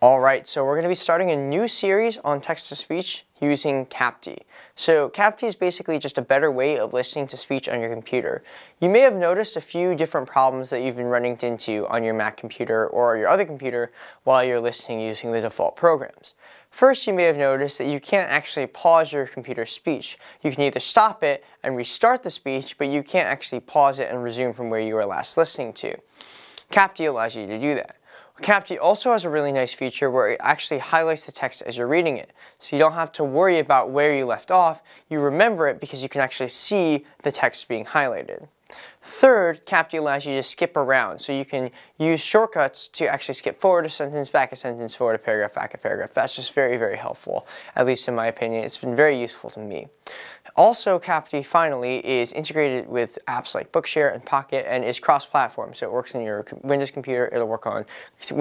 Alright, so we're going to be starting a new series on text-to-speech using Capti. So Capti is basically just a better way of listening to speech on your computer. You may have noticed a few different problems that you've been running into on your Mac computer or your other computer while you're listening using the default programs. First, you may have noticed that you can't actually pause your computer's speech. You can either stop it and restart the speech, but you can't actually pause it and resume from where you were last listening to. Capti allows you to do that. Capti also has a really nice feature where it actually highlights the text as you're reading it. So you don't have to worry about where you left off, you remember it because you can actually see the text being highlighted. Third, Capti allows you to skip around, so you can use shortcuts to actually skip forward a sentence, back a sentence, forward a paragraph, back a paragraph. That's just very, very helpful, at least in my opinion. It's been very useful to me. Also, Capti, finally, is integrated with apps like Bookshare and Pocket and is cross-platform, so it works on your Windows computer, it'll work on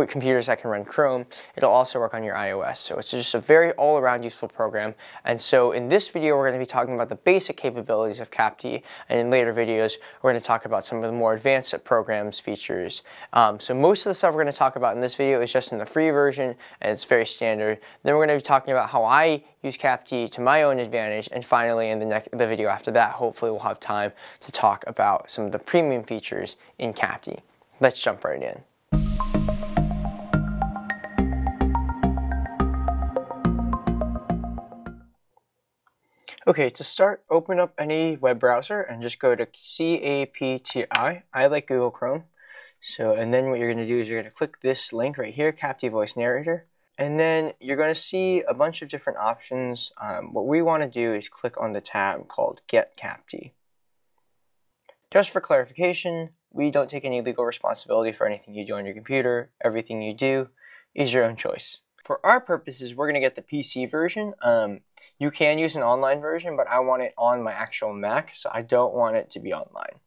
computers that can run Chrome, it'll also work on your iOS, so it's just a very all-around useful program. And so in this video, we're going to be talking about the basic capabilities of Capti, and in later videos, we're going to talk about some of the more advanced programs, features. So most of the stuff we're going to talk about in this video is just in the free version, and it's very standard. Then we're going to be talking about how I use Capti to my own advantage, and finally in the video after that, hopefully we'll have time to talk about some of the premium features in Capti. Let's jump right in. Okay, to start, open up any web browser and just go to C-A-P-T-I. I like Google Chrome. So, and then what you're going to do is you're going to click this link right here, Capti Voice Narrator. And then you're going to see a bunch of different options. What we want to do is click on the tab called Get Capti. Just for clarification, we don't take any legal responsibility for anything you do on your computer. Everything you do is your own choice. For our purposes, we're going to get the PC version. You can use an online version, but I want it on my actual Mac, so I don't want it to be online.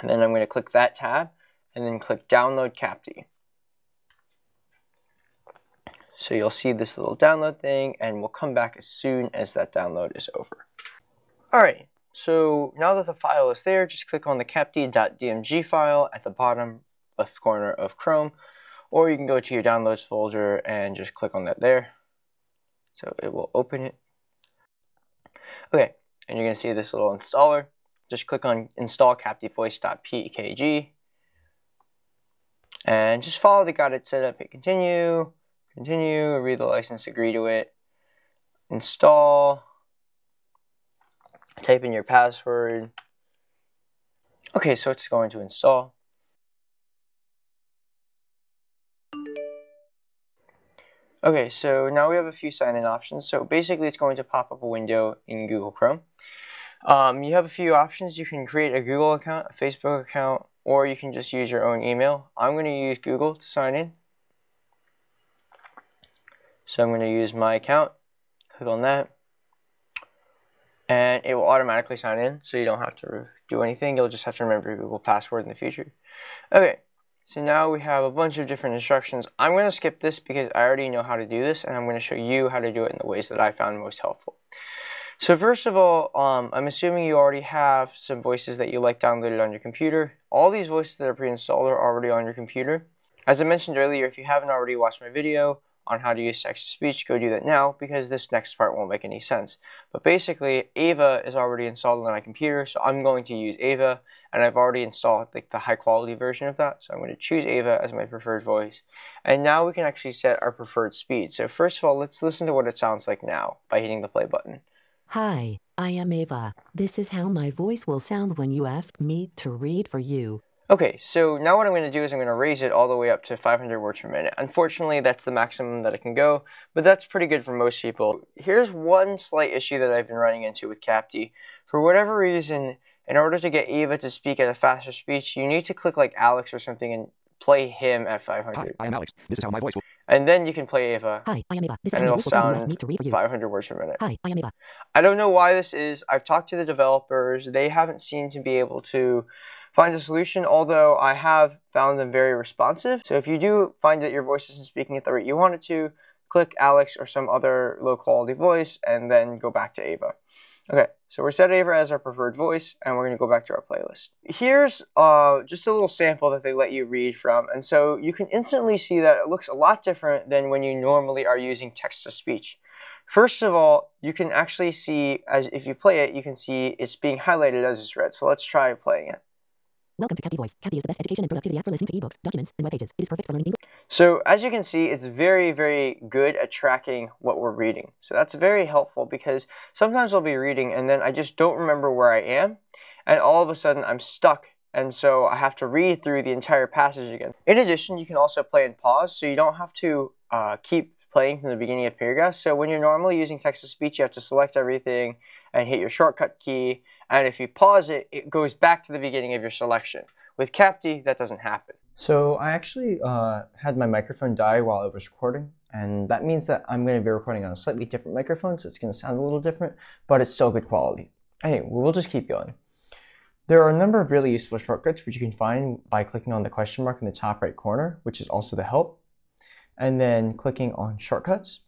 And then I'm going to click that tab, and then click Download Capti. So you'll see this little download thing, and we'll come back as soon as that download is over. All right, so now that the file is there, just click on the capti.dmg file at the bottom left corner of Chrome. Or you can go to your downloads folder and just click on that there. So it will open it. Okay, and you're going to see this little installer. Just click on install captivoice.pkg. And just follow the guided setup. Hit continue, continue, read the license, agree to it. Install. Type in your password. Okay, so it's going to install. Okay, so now we have a few sign-in options. So basically, it's going to pop up a window in Google Chrome. You have a few options. You can create a Google account, a Facebook account, or you can just use your own email. I'm going to use Google to sign in. So I'm going to use my account. Click on that. And it will automatically sign in, so you don't have to do anything. You'll just have to remember your Google password in the future. Okay. So now we have a bunch of different instructions. I'm going to skip this because I already know how to do this, and I'm going to show you how to do it in the ways that I found most helpful. So first of all, I'm assuming you already have some voices that you like downloaded on your computer. All these voices that are pre-installed are already on your computer. As I mentioned earlier, if you haven't already watched my video on how to use text-to-speech, go do that now because this next part won't make any sense. But basically, Ava is already installed on my computer, so I'm going to use Ava, and I've already installed like the high-quality version of that, so I'm going to choose Ava as my preferred voice. And now we can actually set our preferred speed. So first of all, let's listen to what it sounds like now by hitting the play button. Hi, I am Ava. This is how my voice will sound when you ask me to read for you. Okay, so now what I'm going to do is I'm going to raise it all the way up to 500 words per minute. Unfortunately, that's the maximum that it can go, but that's pretty good for most people. Here's one slight issue that I've been running into with Capti. For whatever reason, in order to get Ava to speak at a faster speech, you need to click like Alex or something and play him at 500. Hi, I am Alex. This is how my voice will... And then you can play Ava. Hi, I am Ava. This and it'll sound 500 words per minute. Hi, I am Ava. I don't know why this is. I've talked to the developers. They haven't seemed to be able to find a solution, although I have found them very responsive. So if you do find that your voice isn't speaking at the rate you want it to, click Alex or some other low-quality voice and then go back to Ava. Okay, So we're set Ava as our preferred voice, and we're going to go back to our playlist. Here's just a little sample that they let you read from, and so you can instantly see that it looks a lot different than when you normally are using text-to-speech. First of all, you can actually see, as if you play it, you can see it's being highlighted as it's read. So let's try playing it. Welcome to Capti Voice. Capti is the best education and productivity app for listening to ebooks, documents, and web pages. It is perfect for learning English. So as you can see, it's very, very good at tracking what we're reading. So that's very helpful because sometimes I'll be reading and then I just don't remember where I am, and all of a sudden I'm stuck, and so I have to read through the entire passage again. In addition, you can also play and pause, so you don't have to keep playing from the beginning of paragraphs. So when you're normally using text-to-speech, you have to select everything and hit your shortcut key, and if you pause it, it goes back to the beginning of your selection. With Capti, that doesn't happen. So I actually had my microphone die while I was recording, and that means that I'm going to be recording on a slightly different microphone, so it's going to sound a little different, but it's still good quality. Anyway, we'll just keep going. There are a number of really useful shortcuts which you can find by clicking on the question mark in the top right corner, which is also the help, and then clicking on shortcuts.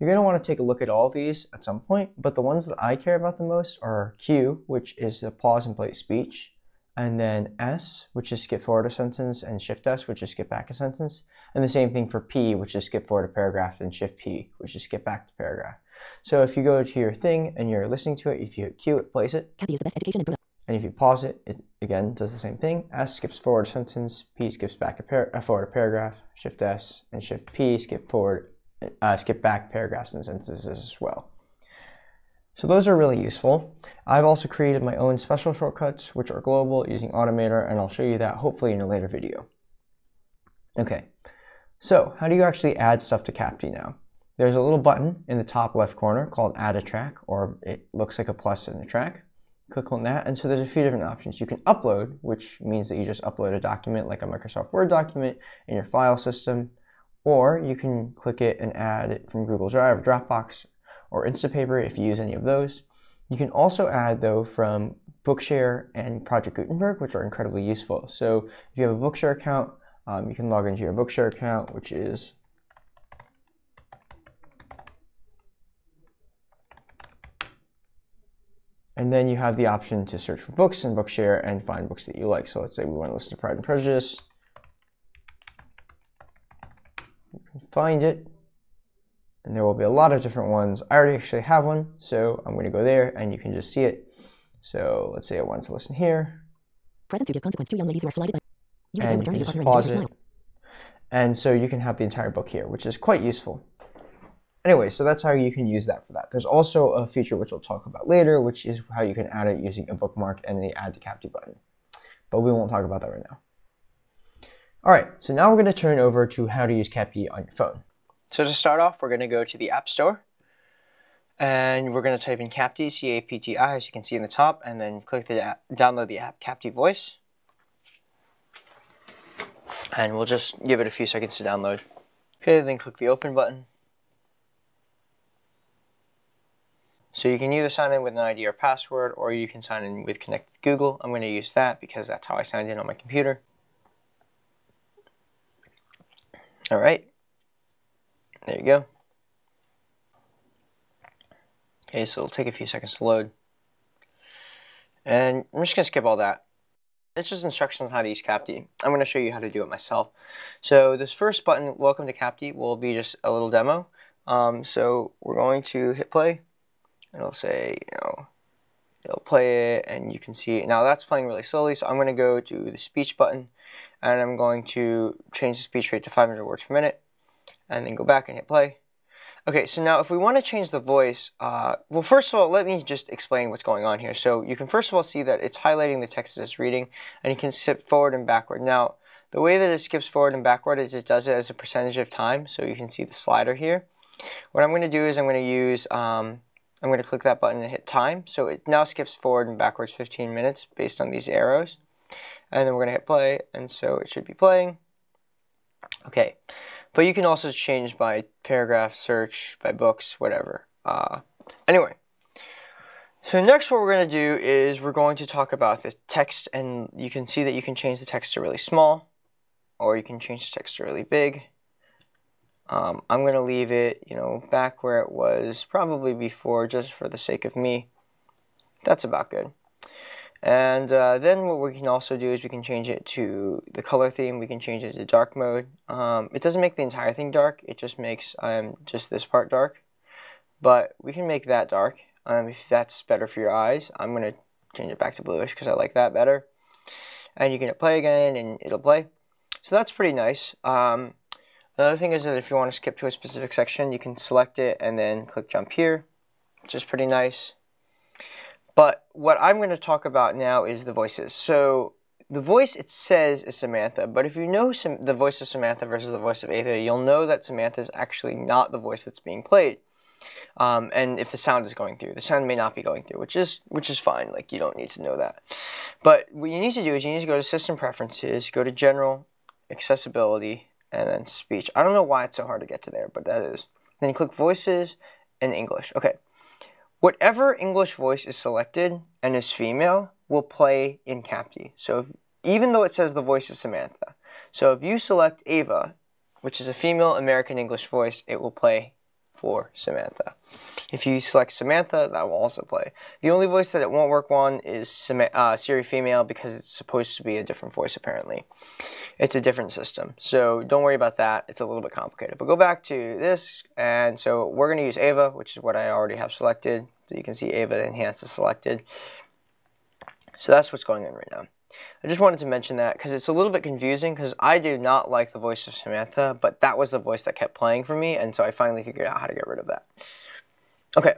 You're going to want to take a look at all these at some point, but the ones that I care about the most are Q, which is the pause and play speech, and then S, which is skip forward a sentence, and Shift S, which is skip back a sentence, and the same thing for P, which is skip forward a paragraph, and Shift P, which is skip back to paragraph. So if you go to your thing and you're listening to it, if you hit Q, it plays it. Capti is the best education and if you pause it, it again does the same thing. S skips forward a sentence, P skips back forward a paragraph, Shift S and Shift P skip forward, skip back paragraphs and sentences as well. So those are really useful. I've also created my own special shortcuts, which are global, using Automator, and I'll show you that hopefully in a later video. Okay, so how do you actually add stuff to Capti now? There's a little button in the top left corner called Add a Track, or it looks like a plus in a track. Click on that, and so there's a few different options. You can upload, which means that you just upload a document like a Microsoft Word document in your file system, or you can click it and add it from Google Drive, Dropbox, or Instapaper if you use any of those. You can also add, though, from Bookshare and Project Gutenberg, which are incredibly useful. So if you have a Bookshare account, you can log into your Bookshare account, which is and then you have the option to search for books in Bookshare and find books that you like. So let's say we want to listen to Pride and Prejudice. You can find it, and there will be a lot of different ones. I already actually have one, so I'm going to go there, and you can just see it. So let's say I wanted to listen here. Present to give consequence to young ladies who are slighted by you, and you can just pause it. And so you can have the entire book here, which is quite useful. Anyway, so that's how you can use that for that. There's also a feature which we'll talk about later, which is how you can add it using a bookmark and the Add to Capti button. But we won't talk about that right now. All right, so now we're going to turn over to how to use Capti on your phone. So to start off, we're going to go to the App Store. And we're going to type in Capti, C-A-P-T-I, as you can see in the top, and then click the app, download the app, Capti Voice. And we'll just give it a few seconds to download. Okay, then click the Open button. So you can either sign in with an ID or password, or you can sign in with Connect with Google. I'm going to use that because that's how I signed in on my computer. All right. There you go. Okay, so it'll take a few seconds to load. And I'm just going to skip all that. It's just instructions on how to use Capti. I'm going to show you how to do it myself. So this first button, Welcome to Capti, will be just a little demo. So we're going to hit play. It'll say, you know, it'll play it, and you can see it. Now that's playing really slowly, so I'm going to go to the speech button, and I'm going to change the speech rate to 500 words per minute, and then go back and hit play. Okay, so now if we want to change the voice, well, first of all, let me just explain what's going on here. So you can first of all see that it's highlighting the text that it's reading, and you can skip forward and backward. Now, the way that it skips forward and backward is it does it as a percentage of time, so you can see the slider here. What I'm going to do is I'm going to use... I'm going to click that button and hit time, so it now skips forward and backwards 15 minutes based on these arrows, and then we're going to hit play, and so it should be playing. Okay, but you can also change by paragraph, search, by books, whatever. Anyway, so next what we're going to do is we're going to talk about the text, and you can see that you can change the text to really small, or you can change the text to really big. I'm going to leave it, you know, back where it was probably before, just for the sake of me. that's about good. And then what we can also do is we can change it to the color theme. We can change it to dark mode. It doesn't make the entire thing dark. It just makes just this part dark. But we can make that dark if that's better for your eyes. I'm going to change it back to bluish because I like that better. And you can hit play again and it'll play. So that's pretty nice. Another thing is that if you want to skip to a specific section, you can select it and then click jump here, which is pretty nice. But what I'm going to talk about now is the voices. So the voice, it says, is Samantha, but if you know the voice of Samantha versus the voice of Ava, you'll know that Samantha is actually not the voice that's being played. And if the sound is going through, the sound may not be going through, which is fine. Like, you don't need to know that. But what you need to do is you need to go to System Preferences, go to General, Accessibility, and then Speech. I don't know why it's so hard to get to there, but that is. Then you click Voices and English. Okay. Whatever English voice is selected and is female will play in Capti. So even though it says the voice is Samantha. So if you select Ava, which is a female American English voice, it will play for Samantha. If you select Samantha, that will also play. The only voice that it won't work on is Siri female, because it's supposed to be a different voice apparently. It's a different system, so don't worry about that. It's a little bit complicated. But go back to this, and so we're going to use Ava, which is what I already have selected. So you can see Ava Enhanced is selected. So that's what's going on right now. I just wanted to mention that because it's a little bit confusing, because I do not like the voice of Samantha, but that was the voice that kept playing for me, and so I finally figured out how to get rid of that. Okay,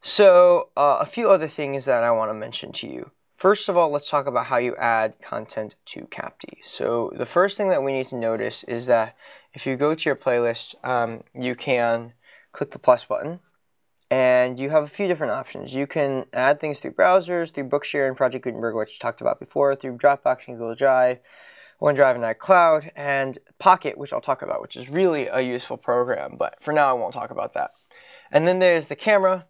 so a few other things that I want to mention to you. First of all, let's talk about how you add content to Capti. So the first thing that we need to notice is that if you go to your playlist, you can click the plus button. And you have a few different options. You can add things through browsers, through Bookshare and Project Gutenberg, which I talked about before, through Dropbox and Google Drive, OneDrive and iCloud, and Pocket, which I'll talk about, which is really a useful program, but for now I won't talk about that. And then there's the camera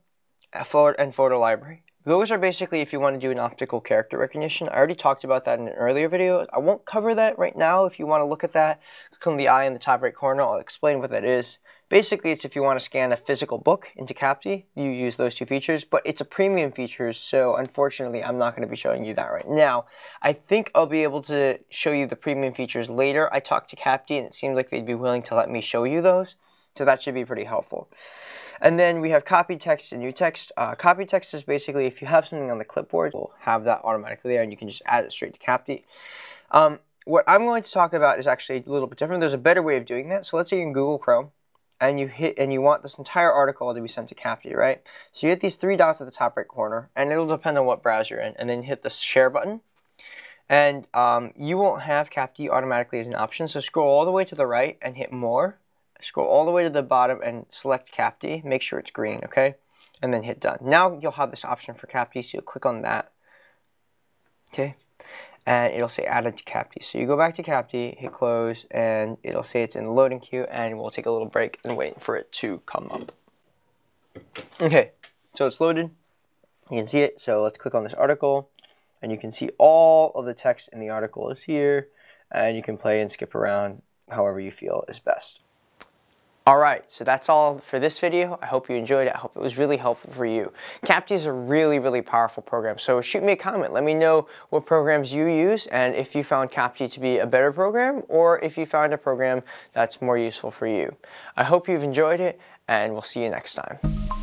and photo library. Those are basically if you want to do an optical character recognition. I already talked about that in an earlier video. I won't cover that right now. If you want to look at that, click on the eye in the top right corner. I'll explain what that is. Basically, it's if you want to scan a physical book into Capti, you use those two features, but it's a premium feature, so unfortunately, I'm not going to be showing you that right now. I think I'll be able to show you the premium features later. I talked to Capti, and it seemed like they'd be willing to let me show you those, so that should be pretty helpful. And then we have copy text and new text. Copy text is basically if you have something on the clipboard, we'll have that automatically there, and you can just add it straight to Capti. What I'm going to talk about is actually a little bit different. There's a better way of doing that, so let's say you're in Google Chrome. And you want this entire article to be sent to Capti, right? So you hit these three dots at the top right corner, and it'll depend on what browser you're in, and then hit the share button. And you won't have Capti automatically as an option, so scroll all the way to the right and hit more. Scroll all the way to the bottom and select Capti, make sure it's green, okay? And then hit done. Now you'll have this option for Capti, so you'll click on that, okay? And it'll say added to Capti. So you go back to Capti, hit close, and it'll say it's in the loading queue, and we'll take a little break and wait for it to come up. Okay, so it's loaded. You can see it. So let's click on this article, and you can see all of the text in the article is here, and you can play and skip around however you feel is best. Alright, so that's all for this video. I hope you enjoyed it. I hope it was really helpful for you. Capti is a really, really powerful program, so shoot me a comment. Let me know what programs you use and if you found Capti to be a better program or if you found a program that's more useful for you. I hope you've enjoyed it, and we'll see you next time.